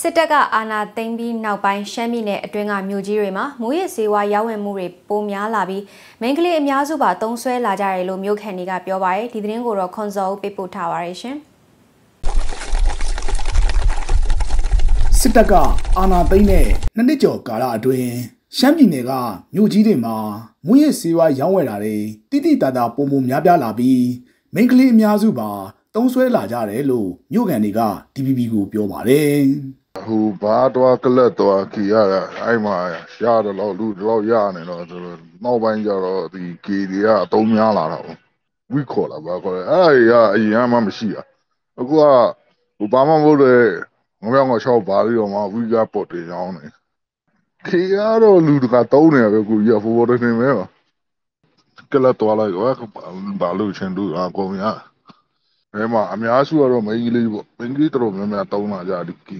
စစ်တပ်ကအာဏာသိမ်းပြီးနောက်ပိုင်းရှမ်းပြည်နယ်အတွင်းကမြို့ကြီးတွေမှာမူရစ်စေဝါရောင်းဝယ်မှုတွေပိုများလာပြီးမိန်းကလေးအများစုပါသုံးဆွဲလာကြတယ်လို့မြို့ခံတွေကပြောပါတယ်ဒီသတင်းကိုတော့ခွန်စောဦးပေးပို့ထားပါရရှင်စစ်တပ်ကအာဏာသိမ်းတဲ့နှစ်ကျော်ကာလအတွင်းရှမ်းပြည်နယ်ကမြို့ကြီးတွေမှာမူရစ်စေဝါရောင်းဝယ်တာတွေတိတိတသာပုံပုံများပြားလာပြီးမိန်းကလေးအများစုပါသုံးဆွဲလာကြတယ်လို့မြို့ခံတွေက TVB ကိုပြောပါတယ်ဟိုဘာတော့ကလတ်တော့ခီရတာအဲ့မှာရတော့လို့လူတော့ရနေတော့ဆိုတော့နောက်ပိုင်းကျတော့ဒီကီတွေကအသုံးများလာတာပေါ့ဝီခေါ်လာပါခေါ်တယ်အဲ့ရအရင်မှမရှိတာအခုကဟိုဘာမှမဟုတ်လေငေါ့ငေါ့ချောက်ပါပြီးတော့မှဝီကပေါ်တင်ရောင်းနေခီရတော့လူတကသုံးနေပဲကိုကြီးကပေါ်ပေါ်တင်မဲပါကလတ်တော့လိုက်တော့ဘာလို့ချင်လို့အကုန်ရအဲမှာအများစုကတော့မိန်းကလေးပေါ့မိန်းကလေးတော်တော်များများတောင်းလာကြတယ်ကီ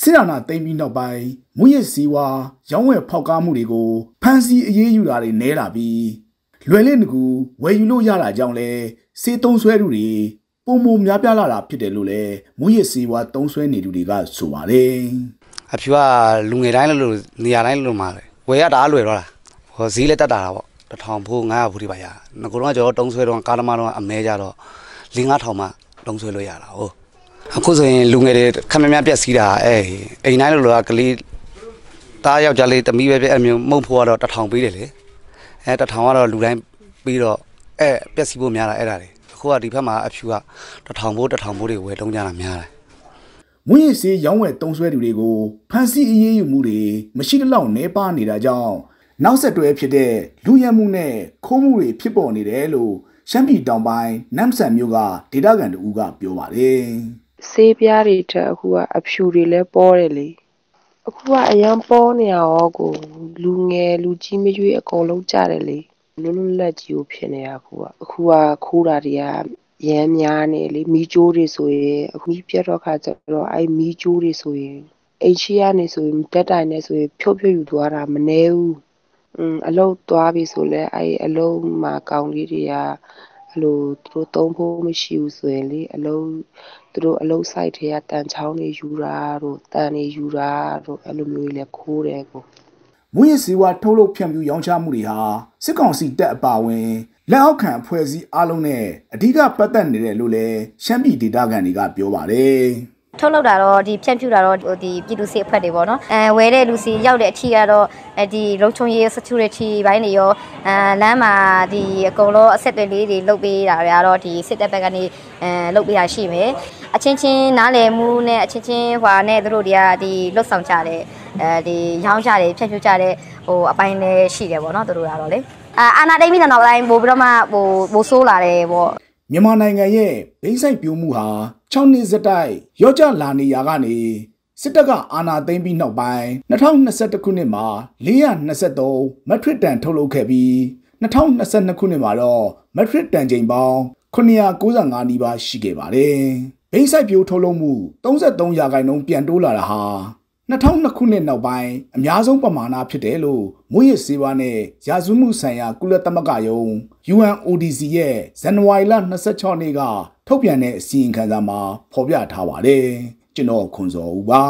ဆရာနာသိမ်းပြီးနောက်ပိုင်းမူရစ်စီဝါရောင်းဝယ်ဖောက်ကားမှုတွေကိုဖန်စီအေးယူတာတွေနဲလာပြီးလွယ်လင့်တကူဝယ်ယူလို့ရတာကြောင့်လဲစေးသုံးဆွဲသူတွေပုံပုံများပြားလာတာဖြစ်တယ်လို့လဲမူရစ်စီဝါသုံးဆွဲနေသူတွေကဆိုပါတယ်အဖြူကလူငယ်တိုင်းလို့နေရာတိုင်းလို့မှာပဲဝယ်ရတာအလွယ်တော့လားဟောဈေးလည်းတက်တာပေါ့1000ဖို့900ဖို့ဒီပါရငကိုတော့ကျွန်တော်သုံးဆွဲတော့ကားသမားတော့အမဲကြတော့5000မှသုံးဆွဲလို့ရတာဟုတ်အခုဆိုရင်လူငယ်တွေခမများပြက်စီးတာအဲအိမ်တိုင်းလိုကလေးတားယောက်ျားလေးတမီးပဲပြက်အမျိုးမုံဖို့ကတော့1000ပေးတယ်လေအဲ1000ကတော့လူတိုင်းပြီးတော့အဲပြက်စီးဖို့များတာအဲ့ဒါလေအခုကဒီဘက်မှာအဖြူက1000ဖို့တွေဝယ်တုံးကြတာများတယ်မွေးရစီရောင်းဝယ်တုံးဆွဲသူတွေကိုဖန်စီအေးအေးယူမှုတွေမရှိတဲ့လောက်နေပါနေတာကြောင့်နောက်ဆက်တွဲဖြစ်တဲ့လူရမှုနဲ့ခိုးမှုတွေဖြစ်ပေါ်နေတယ်လို့ရှမ်းပြည်တောင်ပိုင်းနမ်ဆန်မြို့ကဒေသခံတို့ကပြောပါတယ်ဆေးပြားတွေထက်အခုကအဖြူတွေလည်းပေါ်တယ်လေအခုကအရန်ပေါ်နေရတော့ကိုလူငယ်လူကြီးမရွေးအကုန်လုံးကြတယ်လေလွတ်လွတ်လပ်ကြီးကိုဖြစ်နေရအခုကခိုးတာတွေကရမ်းများနေလေမီးကျိုးတွေဆိုရင်အခုပြတ်တော့ခါကျတော့အဲ့မီးကျိုးတွေဆိုရင်အိမ်ရှိရနေဆိုရင်တက်တိုင်နေဆိုရင်ဖြုတ်ယူသွားတာမနေဘူးအလုံးသွားပြီဆိုလဲအဲ့အလုံးမှာကောင်လေးတွေကအဲ့လိုသူတို့သုံးဖို့မရှိဘူးဆိုရင်လေအလုံးသူတို့အလုံး site ထဲကတန်ချောင်းတွေယူတာတို့တန်တွေယူတာတို့အဲ့လိုမျိုးလေခိုးတယ်ကိုမူရစီဝါထုတ်လုပ်ဖြန့်ဖြူးရောင်းချမှုတွေဟာစစ်ကောင်စီတပ်အပါဝင်လက်အောက်ခံအဖွဲ့အစည်းအလုံးနဲ့အဓိကပတ်သက်နေတယ်လို့လဲရှမ်းပြည်ဒေသခံတွေကပြောပါတယ်ထုတ်လုပ်တာတော့ဒီဖြန့်ဖြူးတာတော့ဒီပြည်သူစစ်အဖွဲ့တွေပေါ့နော်ဝဲတဲ့လူစီရောက်တဲ့အထိကတော့ဒီလုံခြုံရေး security ဘိုင်းတွေရောလမ်းမှာဒီအကုန်လုံးအဆက်အသွယ်လေးတွေလုပ်ပေးတာတွေကတော့ဒီစစ်တပ်ဘက်ကနေလုပ်ပေးတာရှိမယ်အချင်းချင်းနားလည်မှုနဲ့အချင်းချင်းဟွာနဲ့တို့တွေကဒီလှုပ်ဆောင်ကြတဲ့ဒီရောင်းကြတယ်ဖြန့်ဖြူးကြတဲ့ဟိုအပိုင်းလေးရှိတယ်ပေါ့နော်တို့ကတော့လေအာနာတိတ်ပြီးနောက်တိုင်းပို့ပြီးတော့မှဟိုပို့ဆိုးလာတယ်ပေါ့မြန်မာနိုင်ငံရဲ့ဘိန်းစိုက်ပြိုးမှုဟာ6နှစ်စတိုက်ရော့ကျလာနေရာကနေစစ်တပ်ကအာဏာသိမ်းပြီးနောက်ပိုင်း2021ခုနှစ်မှာ423မက်ထရစ်တန်ထုတ်လုပ်ခဲ့ပြီး2022ခုနှစ်မှာတော့မက်ထရစ်တန်ချိန်ပေါင်း995နီးပါးရှိခဲ့ပါတယ်။ဘိန်းစိုက်ပြိုးထုတ်လုပ်မှု33%ပြန်တိုးလာတာဟာ2002ခုနှစ်နောက်ပိုင်းအများဆုံးပမာဏဖြစ်တယ်လို့မွေးရစေဝါနဲ့ရာဇဝမှုဆိုင်ရာကုလသမဂ္ဂယုံ UNODC ရဲ့ဇန်နဝါရီလ26နေ့ကထုတ်ပြန်တဲ့အစီရင်ခံစာမှာဖော်ပြထားပါတယ်ကျွန်တော်ခွန်စောဦးပါ